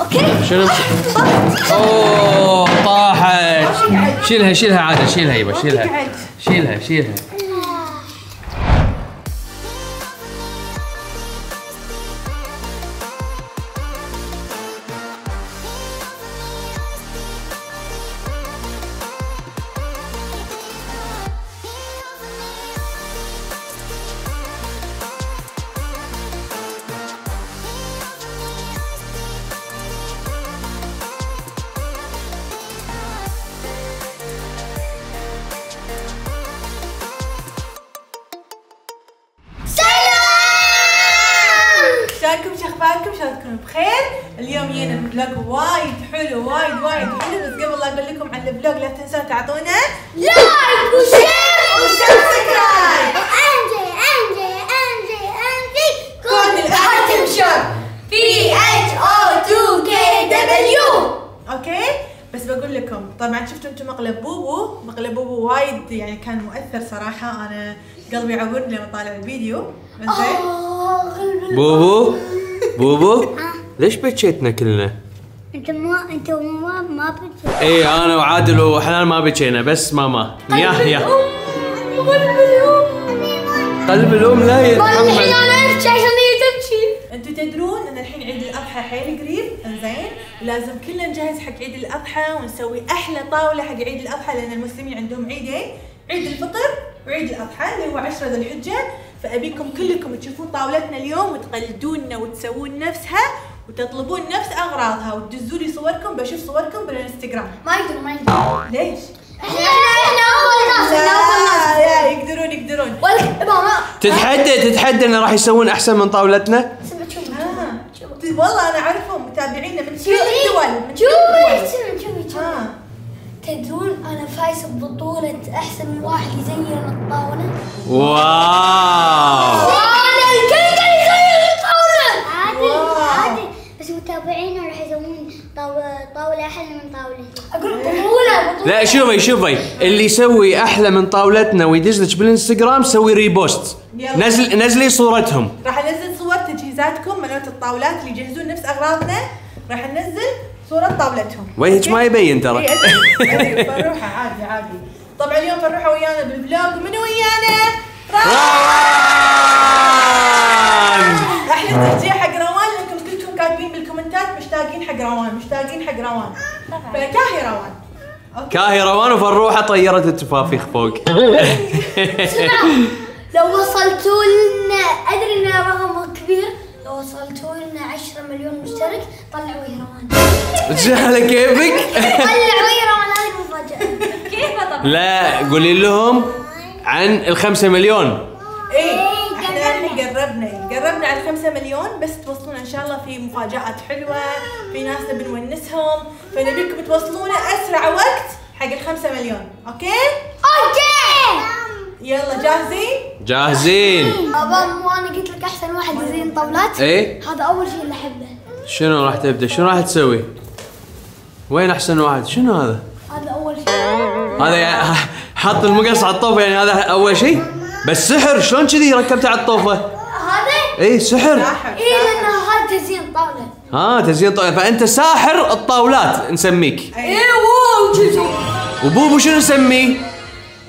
اوكي شنو؟ اوه طاحت. شيلها شيلها عادل، شيلها يبا شيلها شيلها شيلها. شو تكونوا بخير. اليوم جينا بفلوق وايد حلو وايد وايد حلو، بس قبل لا اقول لكم عن الفلوق لا تنسون تعطونا لايك وشير وسبسكرايب. انجي كون الاحد تنشر PHO2KW. اوكي بس بقول لكم طبعا شفتوا انتم مقلب بوبو، مقلب بوبو وايد يعني كان مؤثر صراحه، انا قلبي عبر لما طالع الفيديو. زين بوبو بوبو ليش بكيتنا كلنا؟ انت وماما ما بكيت. اي انا وعادل وحنان ما بكينا، بس ماما يحيى قلب الام لا يتحمل. الحين انا ابكي عشان هي تبكي. انتم تدرون ان الحين عيد الاضحى حيل قريب، زين؟ ولازم كلنا نجهز حق عيد الاضحى ونسوي احلى طاوله حق عيد الاضحى، لان المسلمين عندهم عيدين، عيد الفطر وعيد الاضحى اللي هو 10 ذي الحجه. فأبيكم كلكم تشوفون طاولتنا اليوم وتقلدوننا وتسوون نفسها وتطلبون نفس أغراضها وتدزوا لي صوركم، بشوف صوركم بالانستغرام. ما يقدرون. ليش؟ احنا أول ناس. لا يقدرون. تتحدى إن راح يسوون أحسن من طاولتنا؟ والله أنا أعرفهم متابعينا من كل الدول. تدرون انا فايزه ببطوله احسن واحد يزين الطاوله. واو انا الكل قاعد يزين الطاوله. عادي بس متابعينا راح يسوون طاوله احلى من طاولتي. اقول بطوله. لا شوفي اللي يسوي احلى من طاولتنا ويدزلك بالانستغرام سوي ريبوست. نزلي صورتهم. راح انزل صور تجهيزاتكم مالت الطاولات اللي يجهزون نفس اغراضنا، راح ننزل صورة طاولتهم. وجهك ما يبين ترى. فروحة عادي. طبعا اليوم فروحة ويانا بالفلوق، ومن ويانا؟ روان. احلى تحجيه حق روان، لانكم كلكم كاتبين بالكومنتات مشتاقين حق روان. فكاهي روان. كاهي روان وفروحة طيرت التفافيخ فوق. لو وصلتوا لنا ادري ان رقم كبير، لو وصلتوا لنا 10 مليون مشترك طلعوا ويا روان. على كيفك؟ طلعوا ويا روان هذه مفاجأة. كيفها طبعا؟ لا قولي لهم عن ال5 مليون. احنا قربنا على ال5 مليون، بس توصلونا ان شاء الله في مفاجآت حلوة، في ناس بنونسهم، فنبيكم توصلونا اسرع وقت حق ال5 مليون، اوكي؟ يلا جاهزين. بابا مو انا قلت لك احسن واحد يزين طاولات؟ ايه هذا اول شيء اللي احبه. شنو راح تبدا؟ شنو راح تسوي؟ وين احسن واحد؟ شنو هذا؟ هذا اول شيء. هذا يعني حط المقص على الطوفه، يعني هذا اول شيء؟ بس سحر شلون كذي ركبته على الطوفه؟ هذا؟ ايه سحر. لان هذا تزيين طاوله. تزيين طاوله، فانت ساحر الطاولات نسميك. ايه واو كذي. وبوبو شنو نسميه؟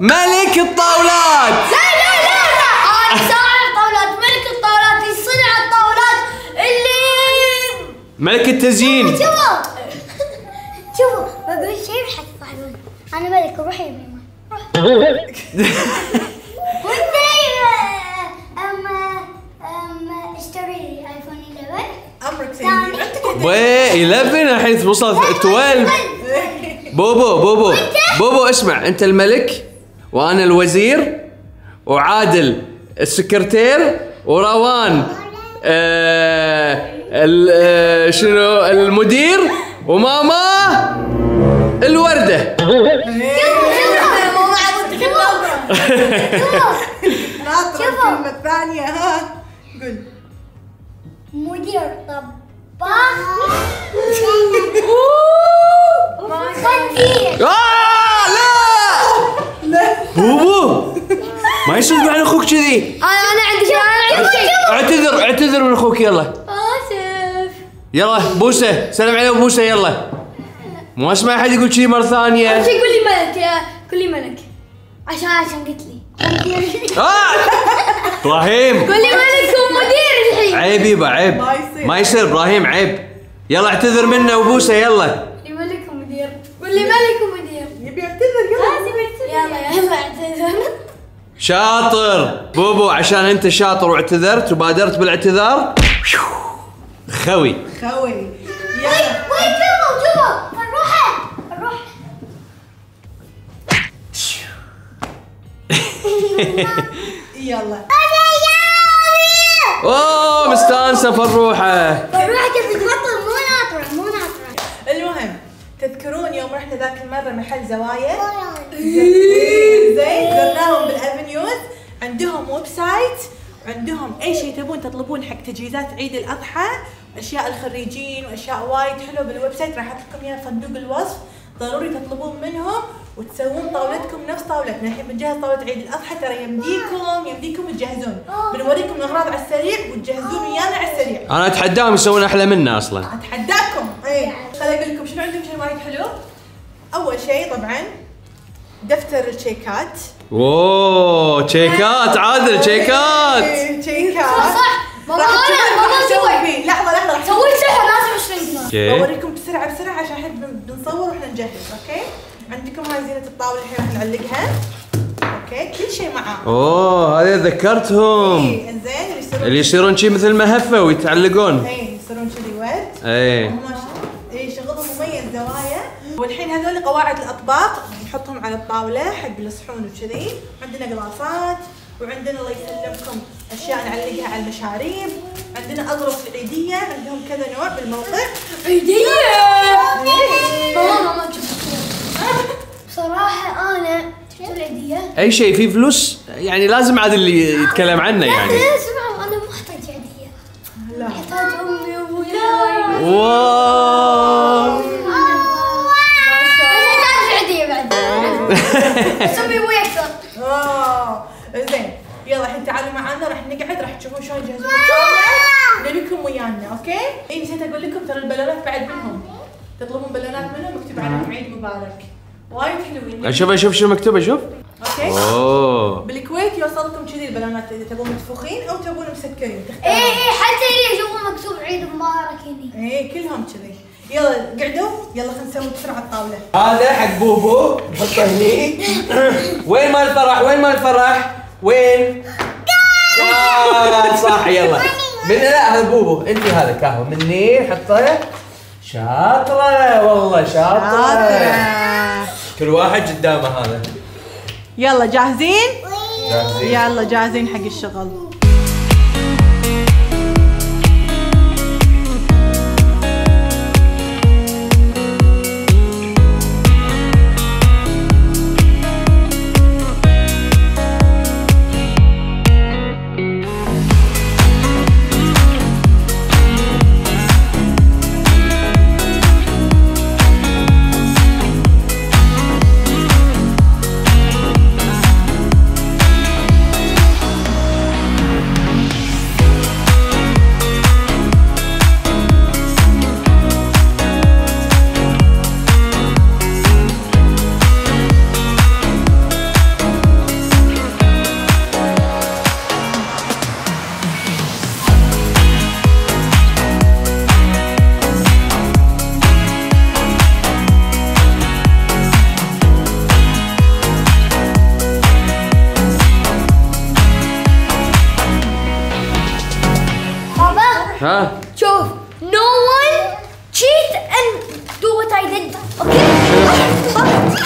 ملك الطاولات. لا انا صاحب الطاولات، ملك الطاولات اللي صنع الطاولات، اللي ملك التزيين. شوفوا بقول شيء بحق صاحبي، انا ملك. روح يا ميمون روح. اشتري لي ايفون 11. امرك سيدي. وي 11 الحين وصلت 12. بوبو اسمع، انت الملك وانا الوزير وعادل السكرتير وروان شنو المدير وماما الورده. شوفوا كلمه ثانيه. ها قول مدير طباخ خنزير. بوبو ما يصير عن اخوك كذي. انا عندي شيء. اعتذر من اخوك. يلا. اسف. يلا بوسه، سلم عليه وبوسه. يلا ما اسمع احد يقول شي مرة ثانية. اول شي قول لي ملك، يا قول لي ملك عشان قلت لي ابراهيم. قول لي ملك ومدير الحين. عيب يبا عيب، ما يصير ابراهيم عيب. يلا اعتذر منه وبوسه. يلا قول لي ملك ومدير، قول لي ملك ومدير. يبي يعتذر. يلا يلا اعتذر. شاطر بوبو، عشان انت شاطر واعتذرت وبادرت بالاعتذار. خوي خوي. وين جوا جوا؟ نروح نروح. يلا انا يا اوه مستانسه فروحه. فروحه كيف تتحطم؟ مو ناطره مو ناطره. المهم تذكرون يوم رحنا ذاك المره محل زوايا؟ زين زرناهم بالافنيوز، عندهم ويب سايت وعندهم اي شيء تبون تطلبون حق تجهيزات عيد الاضحى، اشياء الخريجين واشياء وايد حلوه بالويب سايت. راح احط لكم اياها صندوق الوصف، ضروري تطلبون منهم وتسوون طاولتكم نفس طاولتنا. الحين بنجهز طاوله عيد الاضحى، ترى يمديكم تجهزون. بنوريكم الاغراض على السريع وتجهزون ويانا على السريع. انا اتحداهم يسوون احلى منا اصلا. اتحداكم. اي خليني اقول لكم شنو عندهم. شيء وايد حلو. اول شيء طبعا دفتر الشيكات. اوه تشيكات عادل، تشيكات تشيكات صح. راح اسوي فيه لحظه راح اسوي سحر، لازم 20 دينار. بوريكم بسرعه بسرعه عشان الحين بنصور واحنا نجهز. اوكي عندكم هاي زينه الطاوله الحين راح نعلقها. اوكي كل شيء معاه. اوه هذه ذكرتهم. اي انزين اللي يصيرون شي مثل مهفه ويتعلقون. اي يصيرون كذي ورد. اي اي شغلهم مميز زوايا. والحين هذول قواعد الاطباق نحطهم على الطاوله حق الصحون وكذي. عندنا قلاصات، وعندنا الله يسلمكم اشياء نعلقها على المشاريب، عندنا اظرف العيديه، عندهم كذا نوع بالموقع. عيديه ماما بصراحه انا شو العيديه؟ اي شيء فيه فلوس يعني لازم عاد اللي يتكلم عنه يعني. انا مو احتاج عيديه، لا احتاج امي وابوي. واو سمي ابوي اكثر. اوه زين يلا الحين تعالوا معنا، راح نقعد راح تشوفون شلون يجهزون الطاوله. نبيكم ويانا. اوكي اي نسيت اقول لكم ترى البالونات بعد منهم، تطلبون بالونات منهم مكتوب عليهم عيد مبارك، وايد حلوين. شوف شوف شو مكتوب شوف. اوكي اوه بالكويت يوصلكم كذي البالونات، اذا تبون مدفوخين او تبون مسكرين تختارون. اي اي حتى اللي يشوفون مكتوب عيد مبارك هني. اي كلهم كذي. يلا قعدوا يلا خلينا نسوي بسرعه الطاوله. هذا حق بوبو نحطه هني. وين مال الفرح؟ وين مال الفرح؟ وين؟ صح يلا. لا هذا بوبو انت، هذا كهو مني حطه. شاطره والله شاطره. كل واحد قدامه هذا. يلا جاهزين؟ جاهزين. يلا جاهزين حق الشغل. ها شوف no one cheat and do what I did. اوكي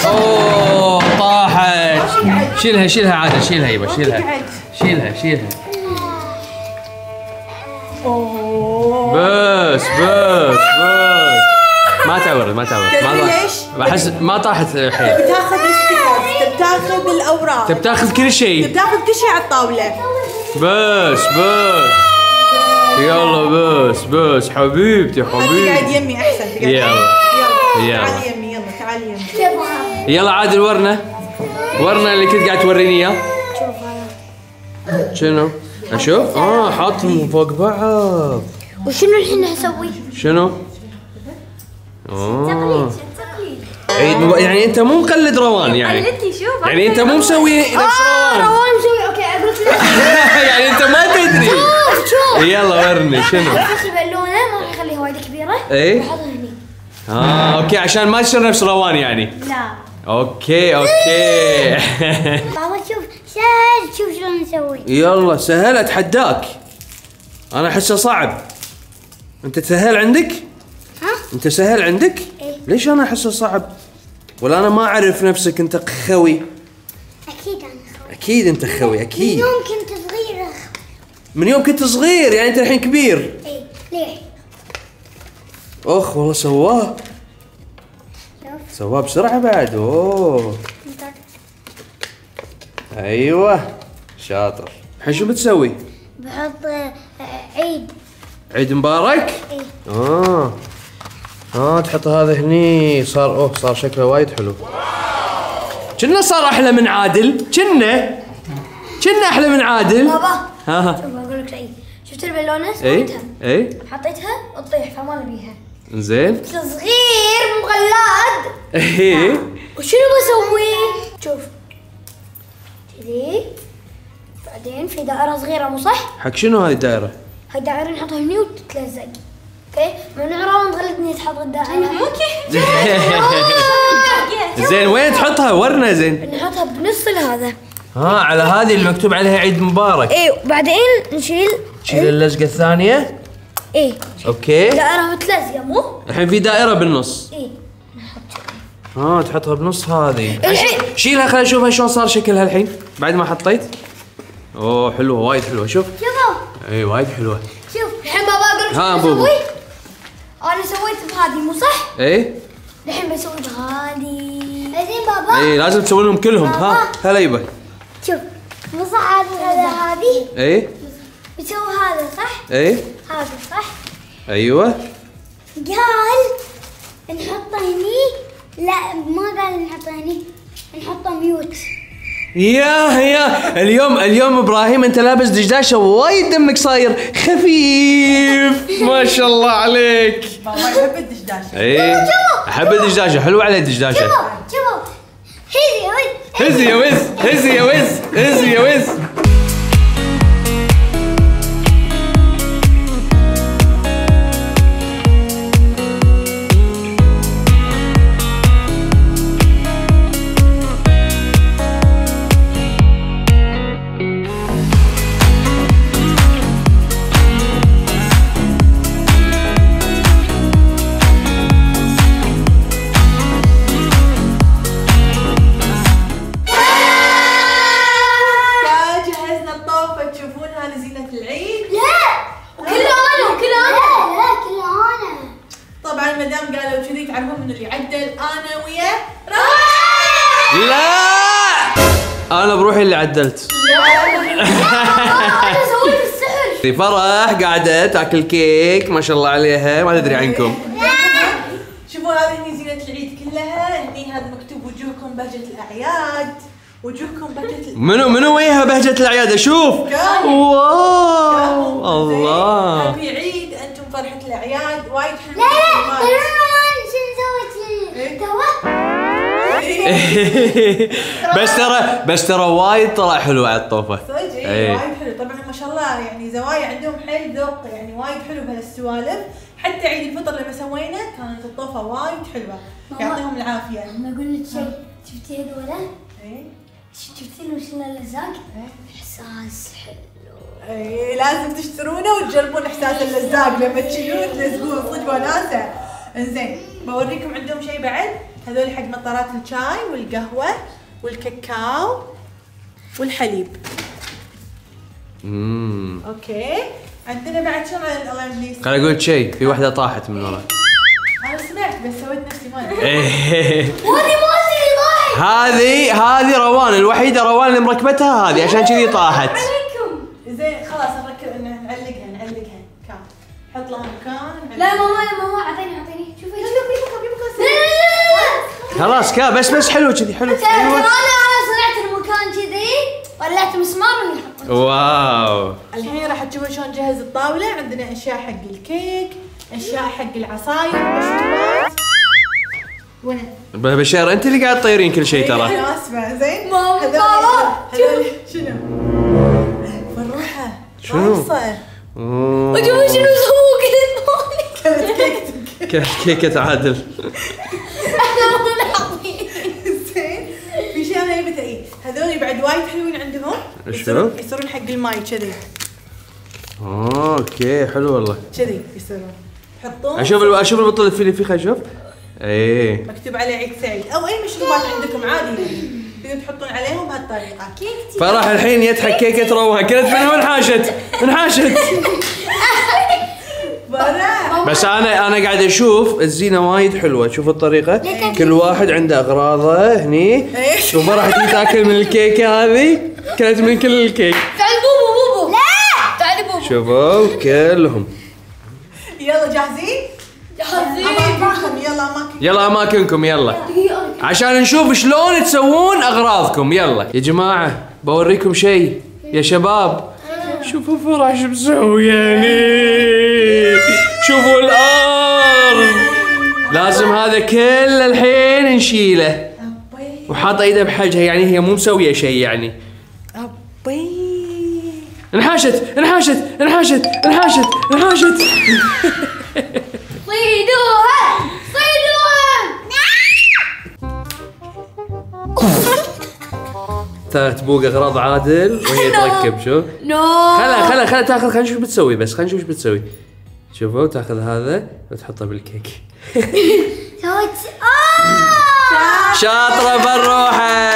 اوه طاحت. شيلها شيلها عادل، شيلها يبا شيلها شيلها شيلها. بس بس بس ما تعور ما تعور. ليش؟ احس ما طاحت الحين. بتاخذ السكر، بتاخذ الاوراق، بتاخذ كل شيء، بتاخذ كل شيء على الطاوله. بس بس يلا بس بس حبيبتي حبيبتي. قاعد يمي احسن. يلا يلا تعال يمي، يلا تعال يمي. يلا عادل ورنا ورنا اللي كنت قاعد توريني اياه. شوف هذا شنو؟ اشوف؟ اه حاطهم فوق بعض. وشنو الحين هسوي؟ شنو؟ تقليد يعني انت مو مقلد روان يعني قلدني شوف يعني انت مو مسوي نفس روان روان مسوي اوكي اقول لك يعني انت ما تدري شوف شوف يلا ورني شنو بس البالونه ما راح اخليها وايد كبيره اي احطها هني اوكي عشان ما تصير نفس روان يعني لا اوكي اوكي بابا شوف سهل شوف شلون نسوي يلا سهل اتحداك انا احسه صعب انت تسهل عندك؟ ها؟ انت سهل عندك؟ ايه ليش انا احسه صعب؟ ولا انا ما اعرف نفسك انت خوي اكيد انا خوي اكيد انت خوي اكيد من يوم كنت صغير من يوم كنت صغير يعني انت الحين كبير ايه ليه؟ اخ والله سواه سواه بسرعة بعد اوه ايوه شاطر الحين شو بتسوي؟ بحط عيد عيد مبارك؟ ايه اه اه تحط هذا هني صار اوه صار شكله وايد حلو كنا صار احلى من عادل كنا احلى من عادل بابا ها شوف اقول لك شيء شفت البالونه سويتها اي حطيتها وتطيح فما نبيها زين صغير مغلاد ايه وشنو بسوي؟ شوف كذي بعدين في دائرة صغيرة مو صح؟ حق شنو هاي الدائرة؟ هاي الدائرة نحطها هني وتتلزق اوكي؟ ممنوع روان تغلطني تحط الدائرة زين وين تحطها؟ ورنا زين نحطها بنص هذا ها على هذه اللي مكتوب عليها عيد مبارك اي وبعدين نشيل اللزقة الثانية اي اوكي دائرة متلزقة مو؟ الحين في دائرة بالنص اي ها تحطها بنص هذه الحين شيلها خليني اشوفها شلون صار شكلها الحين بعد ما حطيت اوه حلوه وايد حلوه شوف شوفوا اي وايد حلوه شوف الحين بابا اقول لك ها بابا انا سويت بهذه مو صح؟ اي الحين بسوي بهذه زين بابا اي لازم تسوي لهم كلهم ها هلا يبا شوف مو صح هذا هذه اي بتسوي هذا صح؟ اي هذا صح؟ ايوه قال نحطه هني لا ما قال نحطه هني نحطه ميوت يا اليوم ابراهيم انت لابس دشداشه وايد دمك صاير خفيف ما شاء الله عليك بابا يحب الدشداشه اي احب الدشداشه حلوه على الدشداشه شوفوا هزي يا وز هزي يا وز هزي يا وز عدلت انا سويت السحر فرح قاعده تاكل كيك ما شاء الله عليها ما تدري عنكم شوفوا هذه هني زينه العيد كلها هني هذا مكتوب وجوهكم بهجه الاعياد وجوهكم بهجه منو وجهها بهجه الاعياد اشوف واو الله هابي عيد انتم فرحه الاعياد وايد حلوه لا ترون شو سويت بس ترى وايد طلع حلو على الطوفه صدق اي وايد حلو طبعا ما شاء الله يعني زوايا عندهم حيل ذوق يعني وايد حلو بهالسوالف حتى عيد الفطر لما سوينا كانت الطوفه وايد حلوه يعطيهم العافيه ما اقول لك شيء شفتي هذول؟ اي شفتي وشلون اللزاق؟ احساس حلو اي لازم تشترونه وتجربون احساس اللزاق لما تشيلون تلزقون صدق وناسه انزين بوريكم عندهم شيء بعد هذول حق مطارات الشاي والقهوة والكاكاو والحليب. اوكي، عندنا بعد شنو الاغاني؟ خليني اقول لك شيء، في واحدة طاحت من ورا. انا سمعت بس سويت نفسي ما ادري. وهذه ما ادري طاحت. هذه روان، الوحيدة روان اللي مركبتها هذه عشان كذي طاحت. عليكم. زين خلاص نركب نعلقها كام. حط لها مكان. لا ماما اعطيني، شوفي خلاص كذا بس حلو كذي حلو ايوه انا صنعت المكان كذي ولعت مسمار ونحط واو. الحين راح تشوفون شلون نجهز الطاوله. عندنا اشياء حق الكيك، اشياء حق العصاير والمشروبات. بشير انت اللي قاعد تطيرين كل شيء ترى. انا اسمع زين. هذول شنو؟ فروحه شنو؟ وجوه شنو سووا كذا؟ كيكتك كيكة عادل. احنا مو لاحظين زين. في شيء انا جبته اي هذول بعد وايد حلوين عندهم. شنو؟ يصيرون حق الماي كذي. اوكي حلو والله. كذي يصيرون. حطوهم. اشوف البطل اللي فيها اشوف. ايه مكتوب عليه عيد سعيد او اي مشروبات عندكم عادي تقدرون تحطون عليهم بهالطريقه. فراح الحين يضحك كيكه روها كلت منها انحاشت. بس انا قاعد اشوف الزينه وايد حلوه. شوف الطريقه كل واحد عنده اغراضه هني. شوف راح تجي تاكل من الكيكه هذه كلت من كل الكيك. تعال بوبو بوبو. لا تعال بوبو. شوفوا كلهم. يلا جاهزين؟ يلا اماكنكم يلا عشان نشوف شلون تسوون اغراضكم. يلا يا جماعه بوريكم شيء يا شباب. شوفوا فرح شو مسويه هني. شوفوا الارض لازم هذا كله الحين نشيله. وحاطه ايده بحجها يعني هي مو مسويه شيء يعني. انحاشت انحاشت انحاشت انحاشت انحاشت. صيدوها صيدوها. ترى تبوق اغراض عادل وهي تركب. شوف خلها تاخذ. خلينا نشوف بتسوي. بس خلينا نشوف ايش بتسوي. شوفوا تاخذ هذا وتحطه بالكيك. شاطرة بالروحة.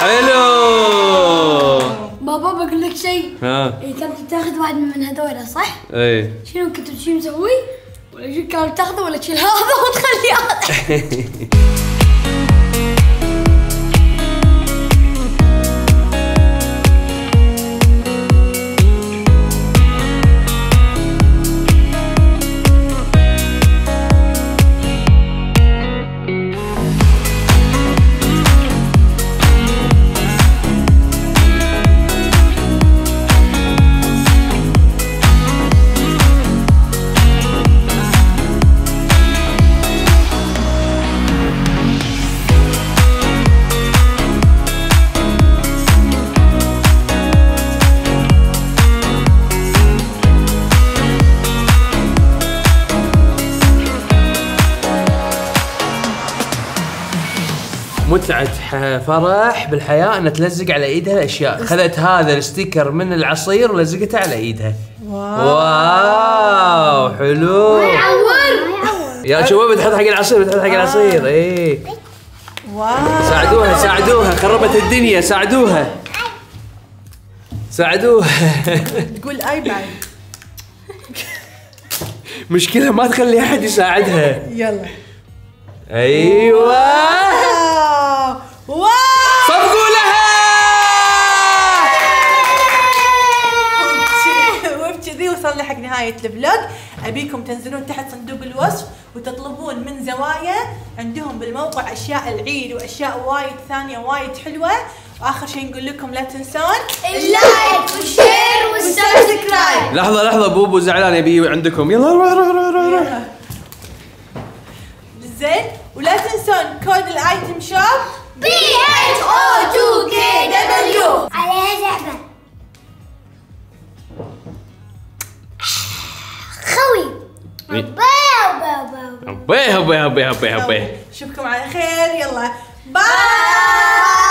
حلو. بابا بقول لك شيء. كنت تاخذ واحد من هذول صح؟ اي شنو كنت مسوي؟ ولا كان تاخذه ولا تشيل هذا وتخليه متعة فرح بالحياة أن تلزق على إيدها الأشياء. خذت هذا الستيكر من العصير ولزقته على إيدها. واو حلو. ما يعور يا شباب. بتحط حق العصير بتحط حق العصير. إيه واو. ساعدوها ساعدوها خربت الدنيا. ساعدوها ساعدوها. تقول أيباد مشكلة ما تخلي أحد يساعدها. يلا أيوه صفقوا لها. وبكذي وصلنا حق نهاية الفلوج. أبيكم تنزلون تحت صندوق الوصف وتطلبون من زوايا عندهم بالموقع أشياء العيد وأشياء وايد ثانية وايد حلوة. وآخر شيء نقول لكم لا تنسون اللايك والشير والسبسكرايب. لحظة لحظة بوبو زعلان يبي عندكم. يلا روح روح روح روح زين. ولا تنسون كود الآيتم شوب BHO2KW عليها لعبة خوي. أبيه أبيه أبيه أبيه أبيه. أشوفكم على خير. يلا باي.